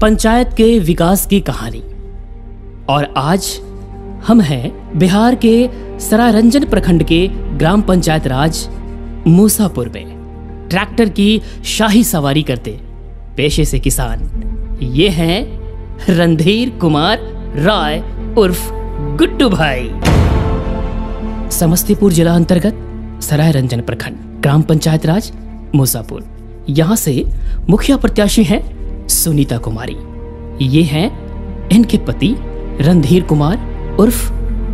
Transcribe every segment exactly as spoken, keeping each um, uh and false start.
पंचायत के विकास की कहानी। और आज हम हैं बिहार के सराय रंजन प्रखंड के ग्राम पंचायत राज मुसापुर में ट्रैक्टर की शाही सवारी करते पेशे से किसान, ये हैं रणधीर कुमार राय उर्फ गुड्डू भाई। समस्तीपुर जिला अंतर्गत सराय रंजन प्रखंड, ग्राम पंचायत राज मुसापुर। यहाँ से मुखिया प्रत्याशी हैं सुनीता कुमारी। ये हैं इनके पति रणधीर कुमार उर्फ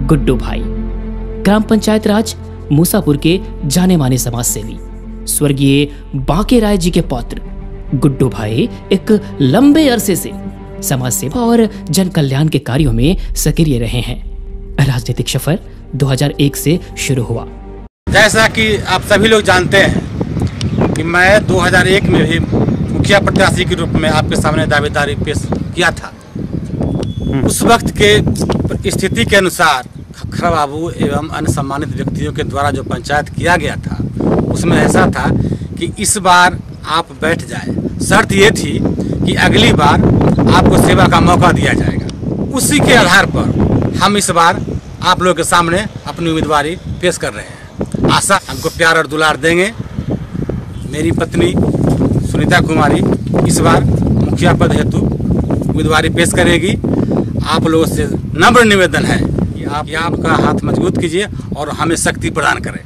गुड्डू भाई, ग्राम पंचायत राज मुसापुर के जाने माने समाजसेवी, स्वर्गीय बांकेराय जी के पौत्र। गुड्डू भाई एक लंबे अरसे से समाज सेवा और जन कल्याण के कार्यों में सक्रिय रहे हैं। राजनीतिक सफर दो हज़ार एक से शुरू हुआ। जैसा कि आप सभी लोग जानते हैं कि मैं दो हज़ार एक में भी मुखिया प्रत्याशी के रूप में आपके सामने दावेदारी पेश किया था। उस वक्त के स्थिति के अनुसार खखरा बाबू एवं अन्य सम्मानित व्यक्तियों के द्वारा जो पंचायत किया गया था, उसमें ऐसा था कि इस बार आप बैठ जाए, शर्त ये थी कि अगली बार आपको सेवा का मौका दिया जाएगा। उसी के आधार पर हम इस बार आप लोगों के सामने अपनी उम्मीदवारी पेश कर रहे हैं। आशा हमको प्यार और दुलार देंगे। मेरी पत्नी सुनीता कुमारी इस बार मुखिया पद हेतु उम्मीदवारी पेश करेगी। आप लोगों से नम्र निवेदन है कि आप ये आपका हाथ मजबूत कीजिए और हमें शक्ति प्रदान करें।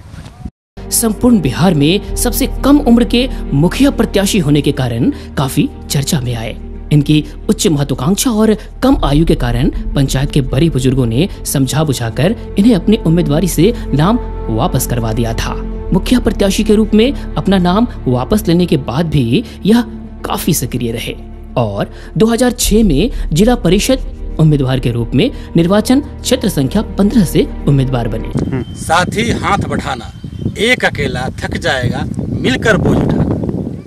संपूर्ण बिहार में सबसे कम उम्र के मुखिया प्रत्याशी होने के कारण काफी चर्चा में आए। इनकी उच्च महत्वाकांक्षा और कम आयु के कारण पंचायत के बड़े बुजुर्गों ने समझा बुझाकर इन्हें अपनी उम्मीदवारी से नाम वापस करवा दिया था। मुखिया प्रत्याशी के रूप में अपना नाम वापस लेने के बाद भी यह काफी सक्रिय रहे और दो हज़ार छह में जिला परिषद उम्मीदवार के रूप में निर्वाचन क्षेत्र संख्या पंद्रह से उम्मीदवार बने। साथ ही हाथ बढ़ाना, एक अकेला थक जाएगा, मिलकर बोझ उठाना।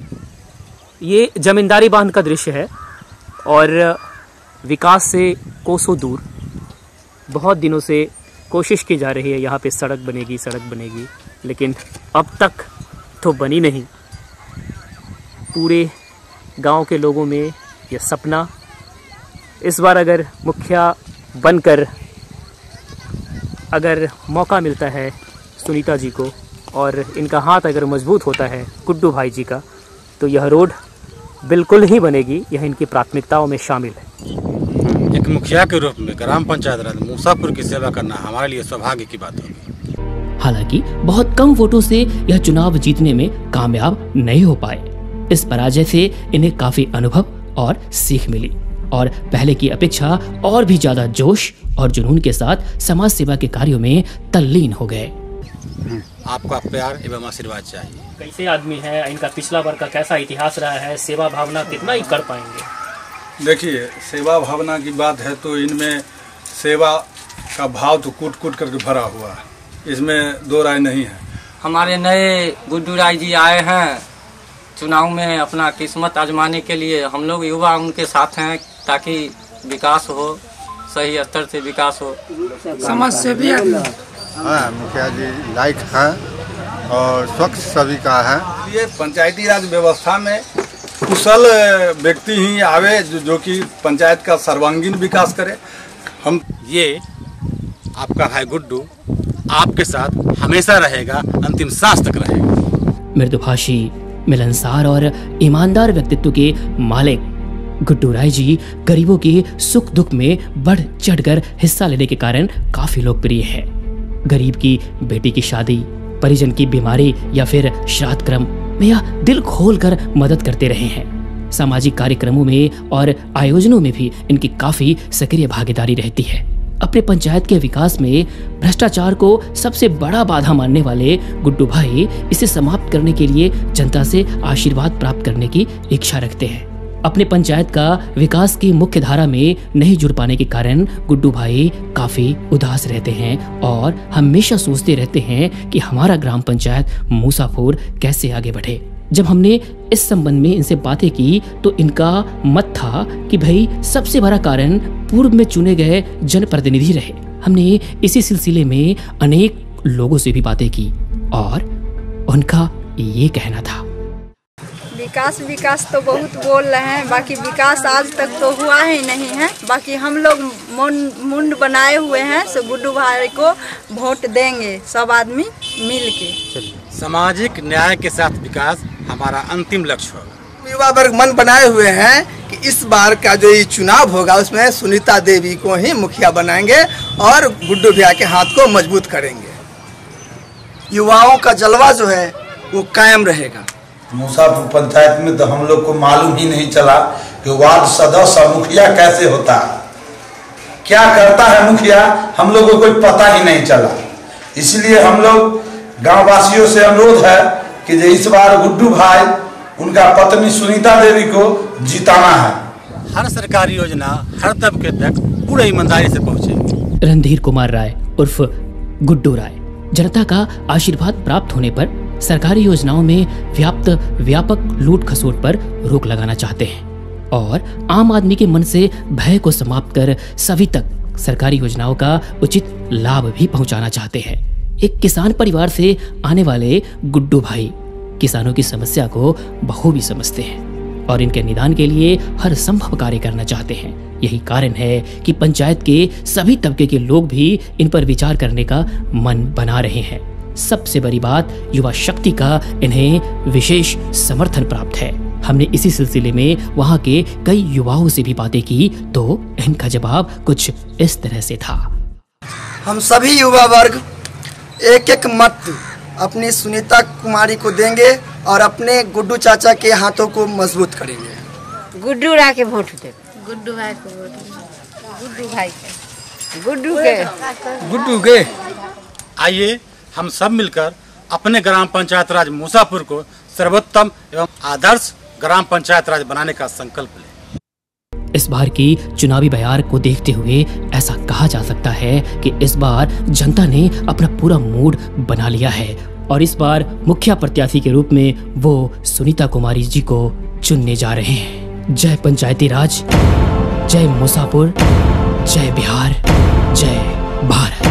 ये जमींदारी बांध का दृश्य है और विकास से कोसों दूर। बहुत दिनों से कोशिश की जा रही है यहाँ पे सड़क बनेगी सड़क बनेगी लेकिन अब तक तो बनी नहीं। पूरे गांव के लोगों में यह सपना, इस बार अगर मुखिया बनकर अगर मौका मिलता है सुनीता जी को और इनका हाथ अगर मजबूत होता है गुड्डू भाई जी का, तो यह रोड बिल्कुल ही बनेगी। यह इनकी प्राथमिकताओं में शामिल है। एक मुखिया के रूप में ग्राम पंचायत राज मुसापुर की सेवा करना हमारे लिए सौभाग्य की बात है। हालांकि बहुत कम वोटों से यह चुनाव जीतने में कामयाब नहीं हो पाए। इस पराजय से इन्हें काफी अनुभव और सीख मिली और पहले की अपेक्षा और भी ज्यादा जोश और जुनून के साथ समाज सेवा के कार्यों में तल्लीन हो गए। आपका प्यार एवं आशीर्वाद चाहिए। कैसे आदमी है, इनका पिछला वर्ग का कैसा इतिहास रहा है, सेवा भावना कितना ही कर पाएंगे। देखिए, सेवा भावना की बात है तो इनमें सेवा का भाव तो कूट कूट करके भरा हुआ है, इसमें दो राय नहीं है। हमारे नए गुड्डू राय जी आए हैं चुनाव में अपना किस्मत आजमाने के लिए। हम लोग युवा उनके साथ हैं ताकि विकास हो, सही स्तर से विकास हो। समाज से भी हाँ, मुखिया जी लायक हैं और स्वच्छ सभी का है। ये पंचायती राज व्यवस्था में कुशल व्यक्ति ही आवे जो, जो कि पंचायत का सर्वांगीण विकास करे। हम ये आपका भाई गुड्डू आपके साथ हमेशा रहेगा, अंतिम सांस तक रहेगा। मृदुभाषी, मिलनसार और ईमानदार व्यक्तित्व के मालिक गुड्डू राय जी गरीबों के सुख दुख में बढ़ चढ़कर हिस्सा लेने के कारण काफी लोकप्रिय है। गरीब की बेटी की शादी, परिजन की बीमारी या फिर श्राद्ध क्रम में यह दिल खोलकर मदद करते रहे हैं। सामाजिक कार्यक्रमों में और आयोजनों में भी इनकी काफी सक्रिय भागीदारी रहती है। अपने पंचायत के विकास में भ्रष्टाचार को सबसे बड़ा बाधा मानने वाले गुड्डू भाई इसे समाप्त करने के लिए जनता से आशीर्वाद प्राप्त करने की इच्छा रखते हैं। अपने पंचायत का विकास की मुख्य धारा में नहीं जुड़ पाने के कारण गुड्डू भाई काफी उदास रहते हैं और हमेशा सोचते रहते हैं कि हमारा ग्राम पंचायत मुसापुर कैसे आगे बढ़े। जब हमने इस संबंध में इनसे बातें की तो इनका मत था कि भाई सबसे बड़ा कारण पूर्व में चुने गए जनप्रतिनिधि रहे। हमने इसी सिलसिले में अनेक लोगों से भी बातें की और उनका ये कहना था विकास विकास तो बहुत बोल रहे हैं, बाकी विकास आज तक तो हुआ ही नहीं है। बाकी हम लोग मुंड बनाए हुए हैं, सो गुड्डू भाई को वोट देंगे सब आदमी मिल के। सामाजिक न्याय के साथ विकास हमारा अंतिम लक्ष्य होगा। युवा वर्ग मन बनाए हुए हैं कि इस बार का जो ये चुनाव होगा उसमें सुनीता देवी को ही मुखिया बनाएंगे और गुड्डू भैया के हाथ को मजबूत करेंगे। युवाओं का जलवा जो है वो कायम रहेगा। मुसापुर पंचायत में तो हम लोग को मालूम ही नहीं चला कि वार्ड सदस्य और मुखिया कैसे होता है, क्या करता है मुखिया, हम लोगों को कोई पता ही नहीं चला। इसलिए हम लोग गाँव वासियों से अनुरोध है कि जो इस बार गुड्डू भाई उनका पत्नी सुनीता देवी को जिताना है। हर सरकारी योजना हर तबके तक पूरे ईमानदारी से पहुँचे। रणधीर कुमार राय उर्फ गुड्डू राय जनता का आशीर्वाद प्राप्त होने पर सरकारी योजनाओं में व्याप्त व्यापक लूट खसोट पर रोक लगाना चाहते हैं और आम आदमी के मन से भय को समाप्त कर सभी तक सरकारी योजनाओं का उचित लाभ भी पहुंचाना चाहते हैं। एक किसान परिवार से आने वाले गुड्डू भाई किसानों की समस्या को बखूबी समझते हैं और इनके निदान के लिए हर संभव कार्य करना चाहते हैं। यही कारण है कि पंचायत के सभी तबके के लोग भी इन पर विचार करने का मन बना रहे हैं। सबसे बड़ी बात युवा शक्ति का इन्हें विशेष समर्थन प्राप्त है। हमने इसी सिलसिले में वहां के कई युवाओं से भी बातें की तो इनका जवाब कुछ इस तरह से था। हम सभी युवा वर्ग एक एक मत अपनी सुनीता कुमारी को देंगे और अपने गुड्डू चाचा के हाथों को मजबूत करेंगे। गुड्डू राय के वोट दे। गुड्डू भाई को वोट दे। गुड्डू भाई के। गुड्डू के। गुड्डू के। आइए हम सब मिलकर अपने ग्राम पंचायत राज मुसापुर को सर्वोत्तम एवं आदर्श ग्राम पंचायत राज बनाने का संकल्प लें। इस बार की चुनावी बयार को देखते हुए ऐसा कहा जा सकता है कि इस बार जनता ने अपना पूरा मूड बना लिया है और इस बार मुखिया प्रत्याशी के रूप में वो सुनीता कुमारी जी को चुनने जा रहे हैं। जय पंचायती राज, जय मुसापुर, जय बिहार, जय भारत।